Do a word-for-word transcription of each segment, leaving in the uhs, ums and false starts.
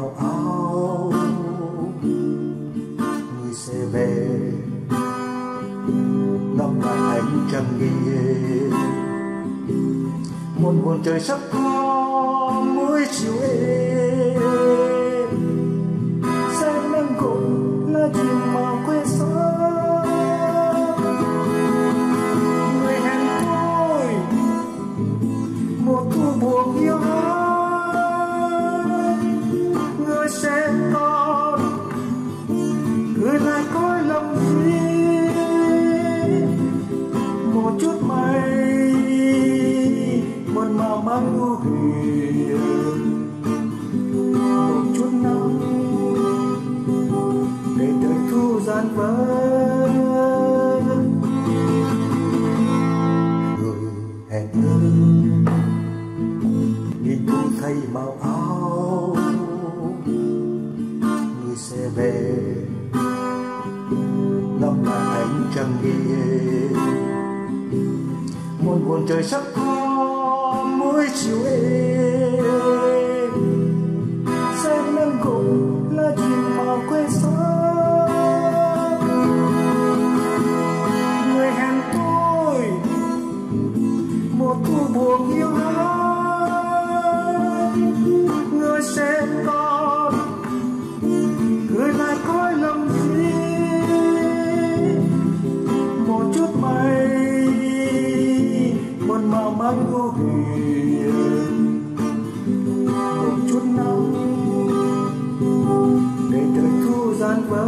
màu áo người sẽ về ngắm lại ánh trăng nghiêng một buồn trời sắp có mỗi chiều em sẽ nâng cột là chim màu quê xa người hẹn tôi một thu buồn yêu người sẽ còn người lại coi lòng riêng một chút mây buồn màu mang u huyền một chút nắng để tới thu gian vỡ người hẹn ước nhìn cũng thay màu áo người sẽ về ngắm lại ánh trăng nghiêng muôn buồn trời sắp mỗi chiều em sẽ nâng cùng là chim màu quê xa người hẹn tôi một thu buồn yêu anh người sẽ còn người lại coi lòng riêng một chút mây buồn màu mang u huyền một chút nắng để tới thu gian vỡ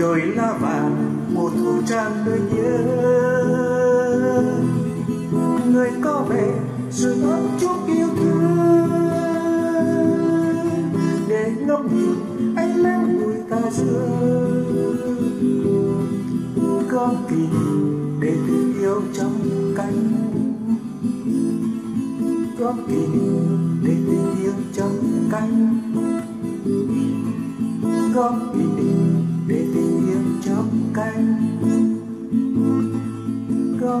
đời lá vàng mùa thu tràn đời nhớ người có về rồi ấm chút yêu thương để ngắm nhìn ánh lên vui ta dương có kỷ để tình yêu trong cánh có kỷ niệm để tình yêu trong cánh có kỷ niệm để tình yêu trong cánh có